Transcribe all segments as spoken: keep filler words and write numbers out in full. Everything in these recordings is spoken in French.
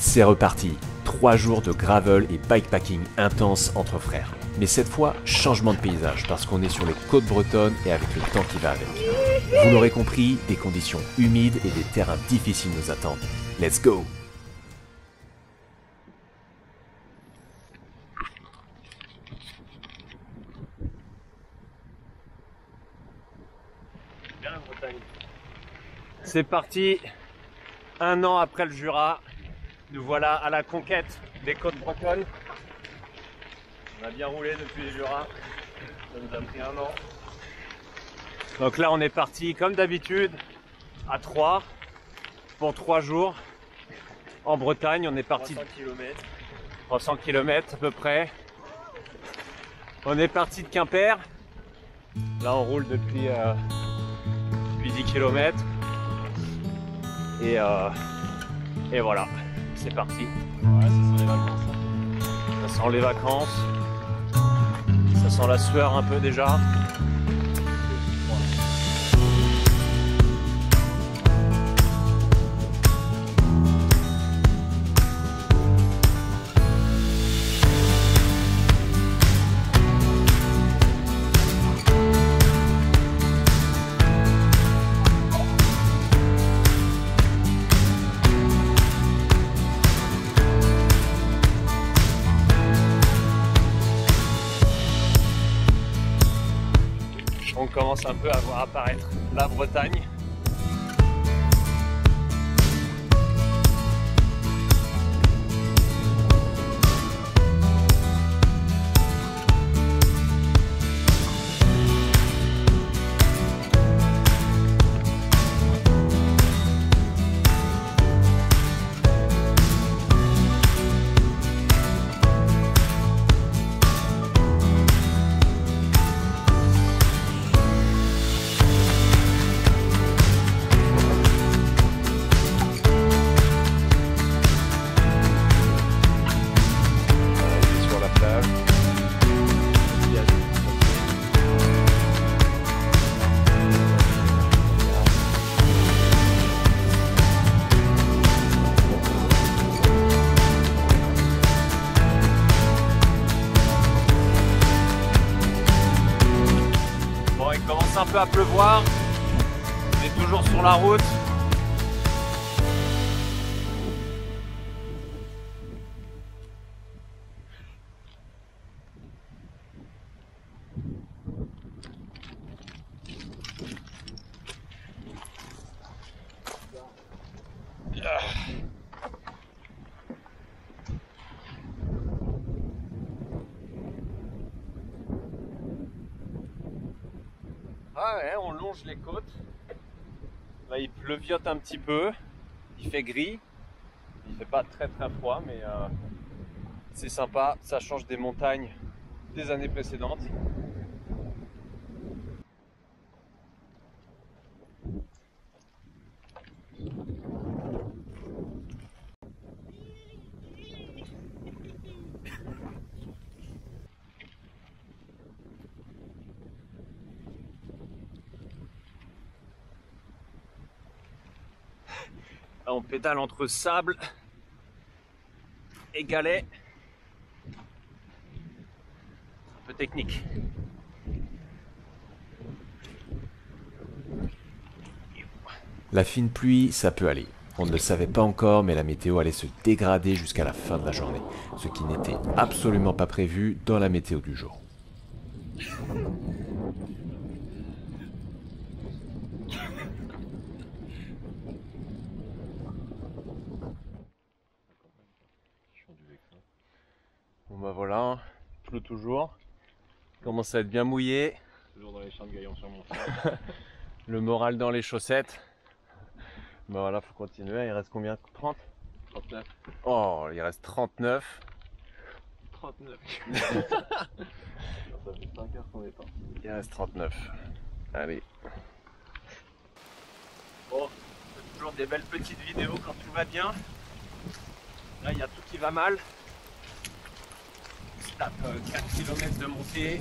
C'est reparti, trois jours de gravel et bikepacking intense entre frères. Mais cette fois, changement de paysage, parce qu'on est sur les côtes bretonnes et avec le temps qui va avec. Vous l'aurez compris, des conditions humides et des terrains difficiles nous attendent. Let's go! C'est parti, un an après le Jura, nous voilà à la conquête des côtes bretonnes. On a bien roulé depuis le Jura, ça nous a pris un an. Donc là on est parti comme d'habitude à trois, pour trois jours en Bretagne. On est parti trois cents kilomètres. trois cents kilomètres à peu près. On est parti de Quimper, là on roule depuis, euh, depuis dix kilomètres. Et, euh, et voilà, c'est parti. Ouais, ça sent les vacances. Hein. Ça sent les vacances. Ça sent la sueur un peu déjà. On commence un peu à voir apparaître la Bretagne. Un peu à pleuvoir, on est toujours sur la route. Ah ouais, on longe les côtes. Là il pleuviote un petit peu, il fait gris, il fait pas très très froid, mais euh, c'est sympa, ça change des montagnes des années précédentes. On pédale entre sable et galets, un peu technique. La fine pluie, ça peut aller. On ne le savait pas encore, mais la météo allait se dégrader jusqu'à la fin de la journée, ce qui n'était absolument pas prévu dans la météo du jour. Bah voilà, il pleut toujours, il commence à être bien mouillé. Toujours dans les champs de Gaillon sur mon frère. Le moral dans les chaussettes. Bah voilà, faut continuer, il reste combien? trente? trente-neuf. Oh, il reste trente-neuf. trente-neuf. Ça fait cinq heures qu'on est pas. Il reste trente-neuf. Allez. Bon, c'est toujours des belles petites vidéos quand tout va bien. Là, il y a tout qui va mal. Je tape quatre kilomètres de montée,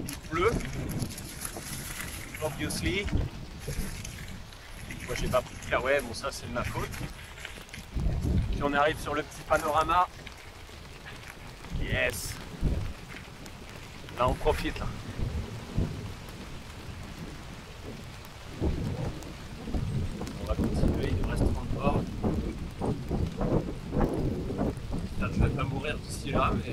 il pleut, obviously. Moi j'ai pas pris de la, ouais, bon ça c'est de ma faute. si on arrive sur le petit panorama. Yes. Là on profite là. On va continuer, il nous reste encore. J'espère que je ne vais pas mourir d'ici là, mais...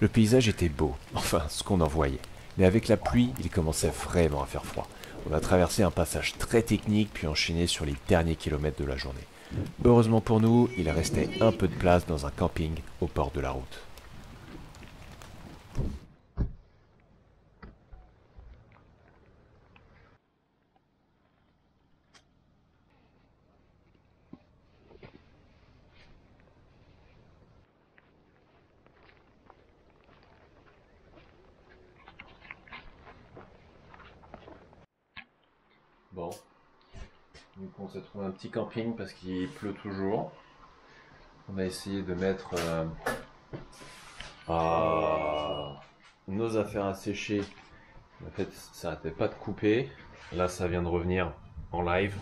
Le paysage était beau, enfin ce qu'on en voyait, mais avec la pluie, il commençait vraiment à faire froid. On a traversé un passage très technique puis enchaîné sur les derniers kilomètres de la journée. Heureusement pour nous, il restait un peu de place dans un camping au bord de la route. Bon, donc on s'est trouvé un petit camping parce qu'il pleut toujours. On a essayé de mettre euh, euh, nos affaires à sécher. En fait, ça n'arrêtait pas de couper. Là, ça vient de revenir en live.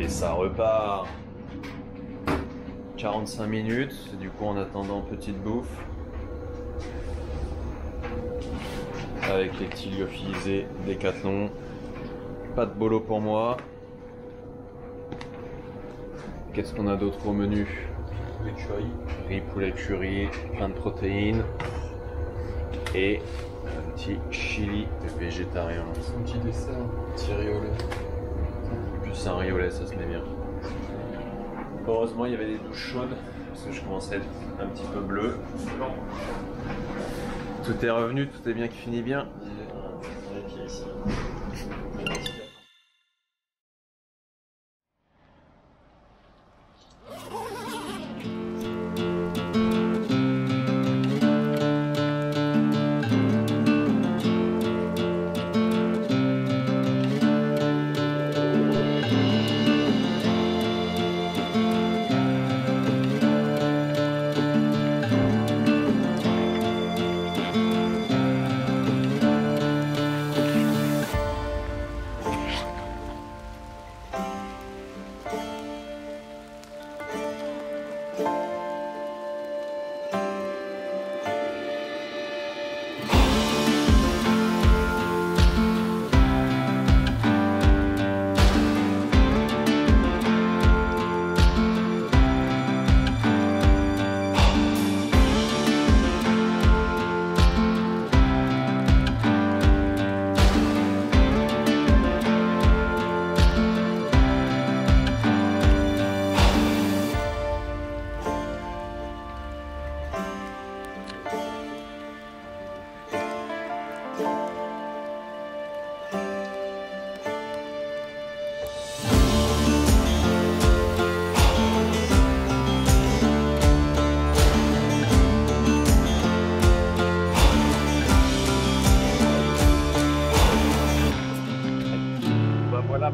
Et ça repart quarante-cinq minutes. Du coup, en attendant, petite bouffe. Avec les petits lyophilisés Décathlon. Pas de bolo pour moi. Qu'est-ce qu'on a d'autre au menu? Riz, poulet curry, plein de protéines et un petit chili végétarien. Un petit dessert, un petit riz au lait. Plus un riz au lait, ça se met bien. Heureusement, il y avait des douches chaudes parce que je commençais à être un petit peu bleu. Tout est revenu, tout est bien qui finit bien.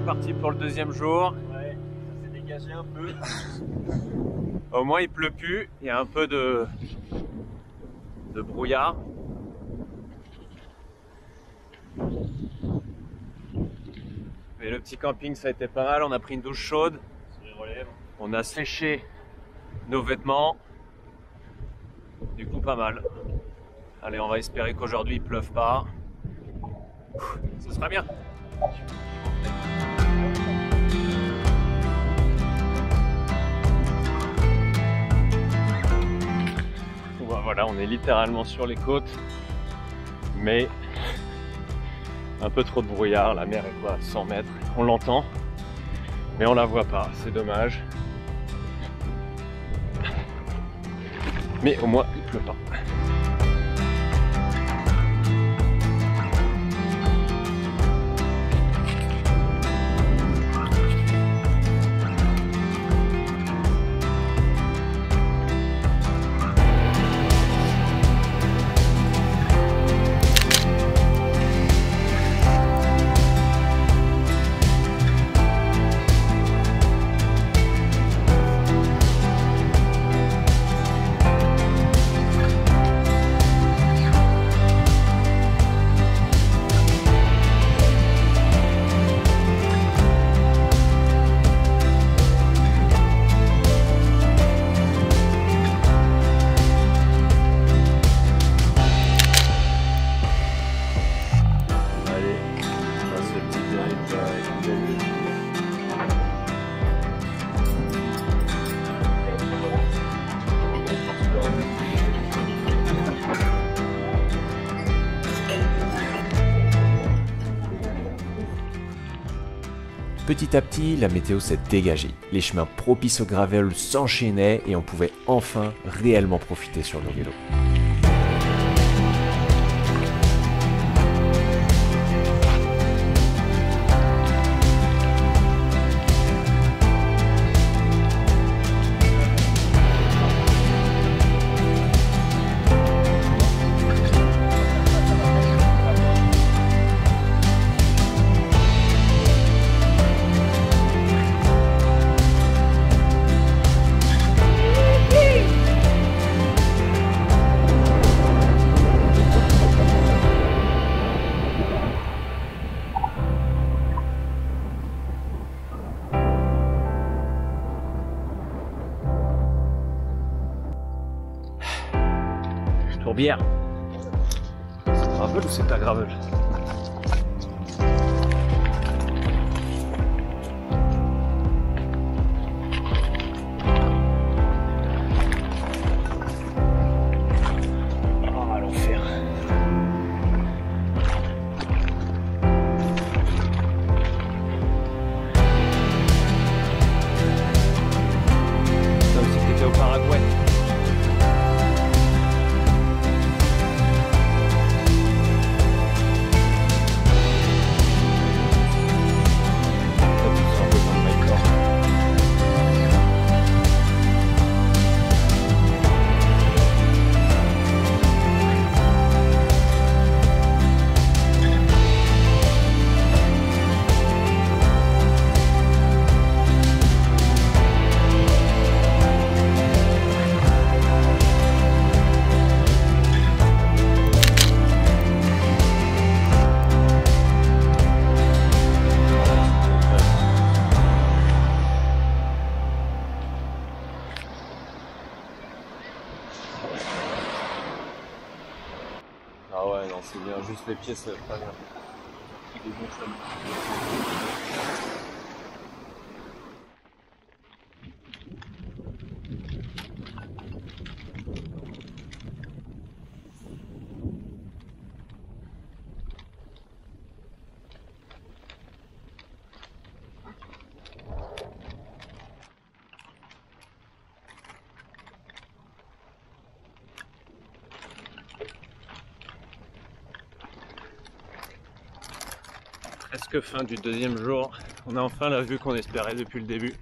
Parti pour le deuxième jour. Ouais, ça s'est dégagé un peu. Au moins il pleut plus, il y a un peu de, de brouillard. Mais le petit camping, ça a été pas mal, on a pris une douche chaude. On a séché nos vêtements. Du coup pas mal. Allez, on va espérer qu'aujourd'hui il pleuve pas. Ce sera bien. Voilà, on est littéralement sur les côtes, mais un peu trop de brouillard. La mer est quoi, à cent mètres, on l'entend, mais on la voit pas, c'est dommage. Mais au moins, il pleut pas. Petit à petit, la météo s'est dégagée, les chemins propices au gravel s'enchaînaient et on pouvait enfin réellement profiter sur nos vélos. Tourbière. C'est gravel ou c'est pas gravel? Oh, l'enfer. Ça aussi c'était au Paraguay. Ah ouais, non, c'est bien, juste les pieds, c'est pas bien. Il est bon, ça presque fin du deuxième jour, on a enfin la vue qu'on espérait depuis le début.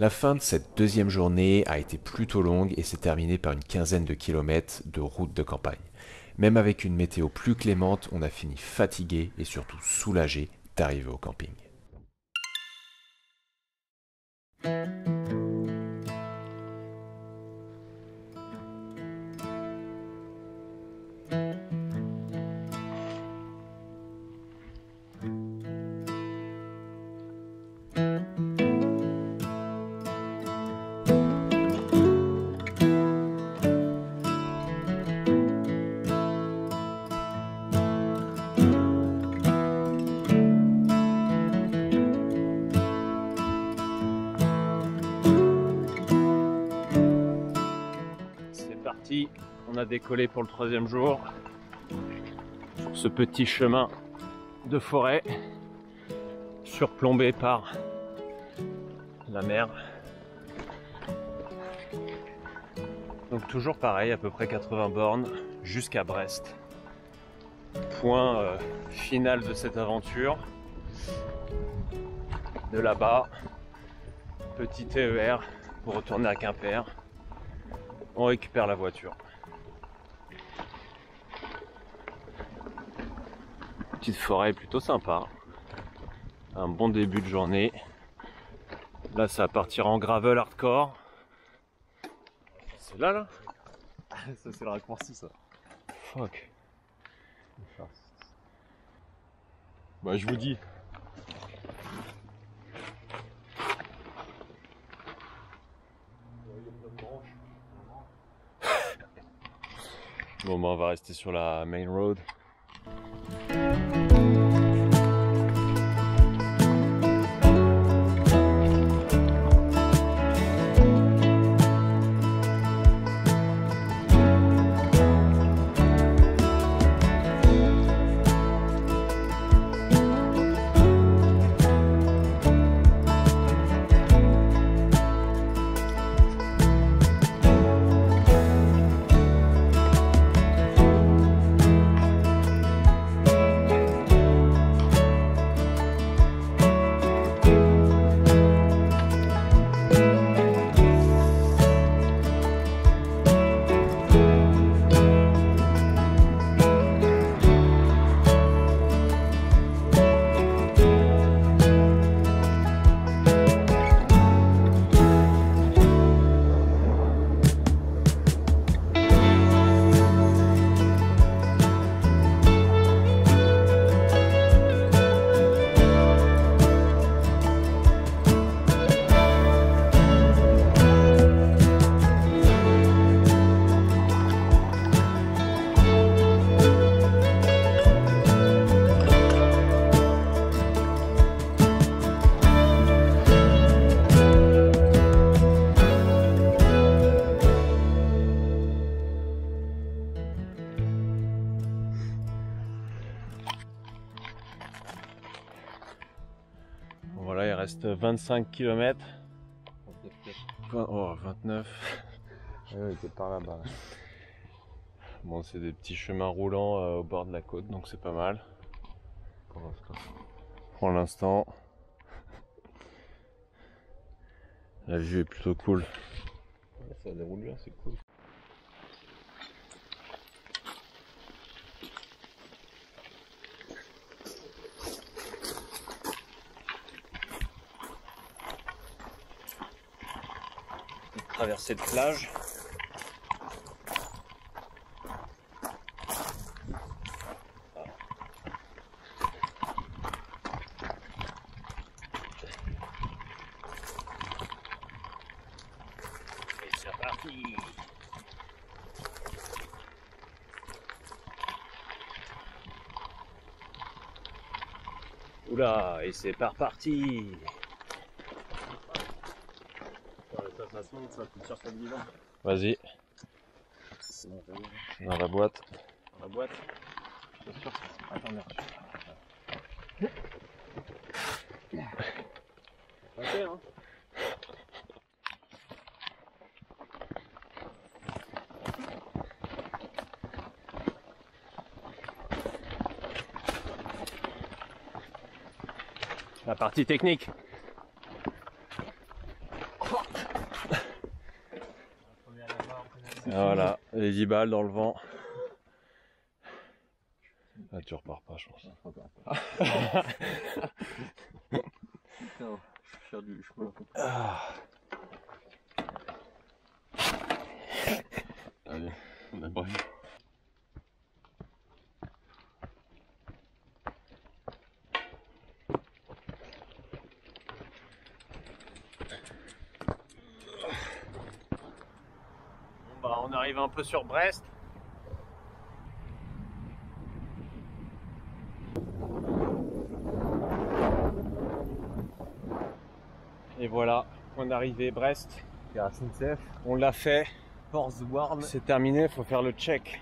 La fin de cette deuxième journée a été plutôt longue et s'est terminée par une quinzaine de kilomètres de route de campagne. Même avec une météo plus clémente, on a fini fatigué et surtout soulagé d'arriver au camping. On a décollé pour le troisième jour sur ce petit chemin de forêt surplombé par la mer. Donc toujours pareil, à peu près quatre-vingts bornes jusqu'à Brest. Point euh, final de cette aventure. De là-bas, petit T E R pour retourner à Quimper. On récupère la voiture. Petite forêt plutôt sympa. Un bon début de journée. Là, ça va partir en gravel hardcore. C'est là, là. Ça, c'est le raccourci, ça. Fuck. Bah je vous dis. Bon bah on va rester sur la main road. Voilà, il reste vingt-cinq kilomètres. Oh, vingt-neuf. Ouais, c'est par là-bas. Là. Bon, c'est des petits chemins roulants euh, au bord de la côte, donc c'est pas mal. Pour l'instant. Pour l'instant. La vue est plutôt cool. Ouais, ça déroule bien, c'est cool. Traverser de plage. Et c'est parti. Oula, et c'est par parti. Vas-y. Dans la boîte. Dans la boîte. Attends, merde. Okay, hein. La partie technique. Voilà, les dix balles dans le vent. Là, tu repars pas, je pense. Putain, je suis fier du chemin. Allez, on a brûlé. On arrive un peu sur Brest. Et voilà, point d'arrivée Brest. On l'a fait. C'est terminé, il faut faire le check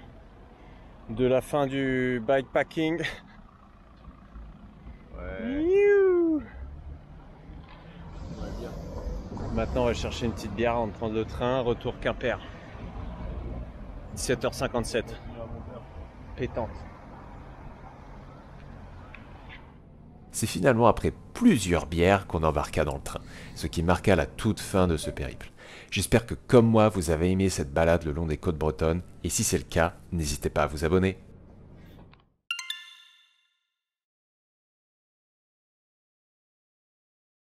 de la fin du bikepacking. Ouais. Maintenant, on va chercher une petite bière avant de prendre le train. Retour Quimper. dix-sept heures cinquante-sept. Pétante. C'est finalement après plusieurs bières qu'on embarqua dans le train, ce qui marqua la toute fin de ce périple. J'espère que comme moi vous avez aimé cette balade le long des côtes bretonnes, et si c'est le cas, n'hésitez pas à vous abonner.